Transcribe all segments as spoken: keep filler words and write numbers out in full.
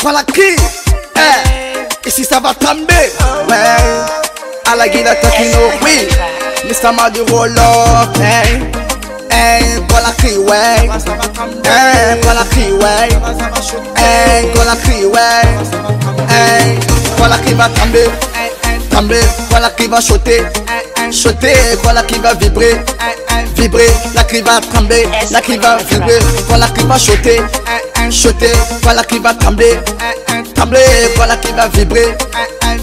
Conakry, eh, ici ça va tomber. Ouais, à la guide attaque nos rues. Mister Maduro l'or, eh, eh, Conakry, ouais, eh, Conakry, ouais, eh, Conakry, ouais, eh, Conakry va tomber, tomber, Conakry va choter, choter, Conakry va vibrer, vibrer, Conakry va tomber, Conakry va vibrer, Conakry va choter. Choter, Conakry va trembler, trembler, Conakry va vibrer,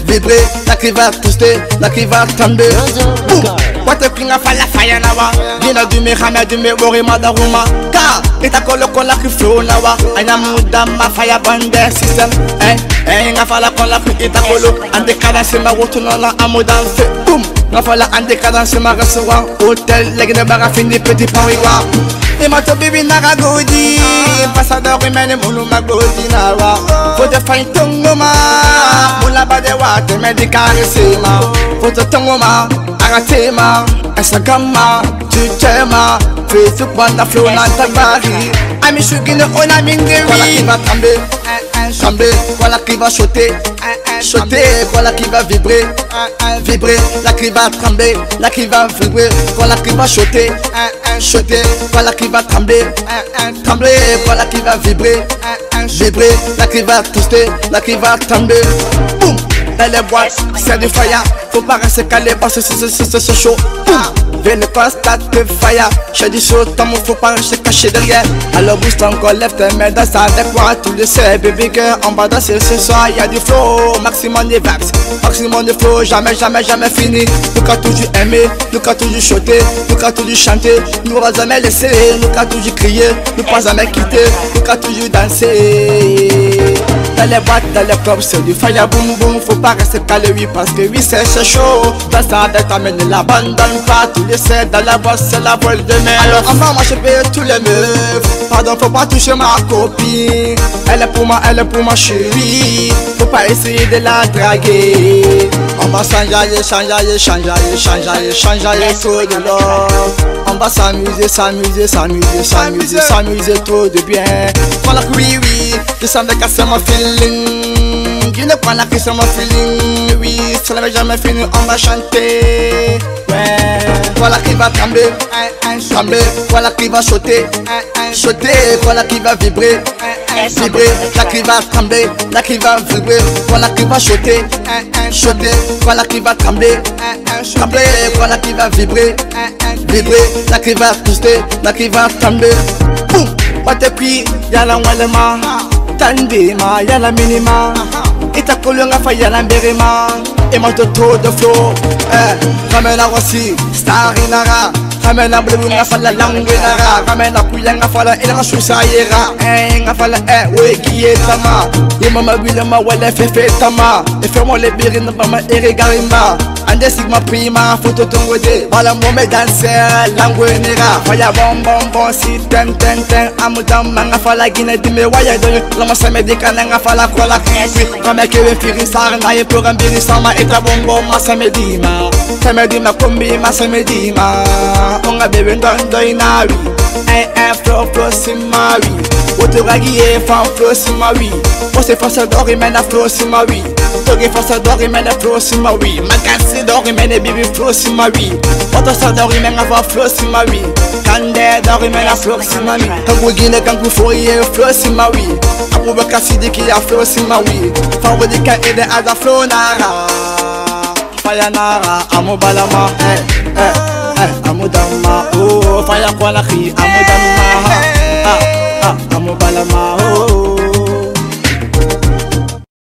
vibrer, Conakry va toaster, Conakry va trembler. Quanto pinga fala faya nawa, dina du me rama du me ori madaruma. Ka, ita kolo Conakry flow nawa, aina muda ma faya bande system. Eh, eh, nga fala Conakry ita kolo, ande kada se ma wotu nala amudan fe. Boom, nga fala ande kada se ma restaurant, hotel, legende bara fini petit pariwa. E mato baby naga godi, passador imene mulu magodi nawa. Foto fain tongo ma, mula bade wate medicare sema. Foto tongo ma, agate ma, Instagram ma, Twitter ma, Facebook banda flow na tabari. Ami shugine ona mingeri. Conakry va tomber, tomber, Conakry va choter, choter, Conakry va vibrer, vibrer, Conakry va trembler, Conakry va vibrer, Conakry va choter. Choter, Conakry va trembler, trembler, Conakry va vibrer, vibrer, Conakry va toaster, Conakry va trembler. Boum, dans les boîtes, c'est du fire. Faut pas rester calé parce que c'est chaud. Boum, venez constater fire. J'ai du chaud, tant faut pas rester caché derrière. Alors boost encore, lève tes mains, danse avec moi. Tous les sais, baby girl, on va danser ce soir. Y'a du flow, maximum de vax, maximum de flow, jamais, jamais, jamais fini. Nous qu'a toujours aimé, nous qu'a toujours chanté, nous qu'a toujours chanté, nous va jamais laisser, nous qu'a toujours crié, nous pas jamais quitté, nous qu'a toujours dansé. Dans les boîtes, dans les clubs, c'est du fire boom boom. Faut pas rester calé, oui, parce que oui, c'est chaud. Dans ça, d'être amené, l'abandonne pas. Tous les sept dans la boîte, c'est la voile de mer. Alors, enfin, moi, je paye tous les meufs. Pardon, faut pas toucher ma copine. Elle est pour moi, elle est pour ma chérie. Faut pas essayer de la draguer. On va s'enjailler, s'enjailler, s'enjailler, s'enjailler, s'enjailler, trop de l'or. On va s'amuser, s'amuser, s'amuser, s'amuser, s'amuser, trop de bien. Conakry, oui, je sens que c'est mon feeling. Je ne prends la que c'est mon feeling. Oui, ça n'avait jamais fini, on va chanter. Ouais, Conakry va trembler, trembler, Conakry va choter, choter, Conakry va vibrer, vibrer, Conakry va trembler, Conakry va vibrer, Conakry va choter, choter, Conakry va trembler, trembler, Conakry va vibrer, vibrer, Conakry va toaster, Conakry va trembler. Boum, Conakry, yala walema, tandema, yala minima, itakolonga fa yala berema, et moi toto de flow, eh, ramène la Rossi, starinara. Ramène la bleu, nga fala langue nara. Ramène la couille, nga fala il ranchou sa yera. Eh, nga fala eh, oui, qui est tama. Et maman, oui, le ma, ouais, fefe tama. Et fermons les birines, maman, et regarima. Ande sigma prima, photo ton wede. Bala mome danse, langue nera. Faya bon, bon, bon, si ten, ten, ten. Amudam, nga fala guine, dime, waya donne. Lama se medika, nga fala kwa la crise. Kame kewe firi sar, na ye puran biri sama. Eta bongo, ma se medima. Se medima, kombi, ma se medima. On a bébé dans l'inari. Un flow flow si ma vie. Autre raguier fan flow si ma vie. On se force d'or et mène à flow si ma vie. Togue force d'or et mène à flow si ma vie. Ma casse d'or et mène à bébé flow si ma vie. Autre sort d'or et mène à voir flow si ma vie. Candé d'or et mène à flow si ma vie. Kangou guine kangou foyer flow si ma vie. Aprouve cassidi qui a flow si ma vie. Favre de ka aide à la flow nara. Fayanara amobalama eh eh. Amudama, oh, fire Conakry, amudama.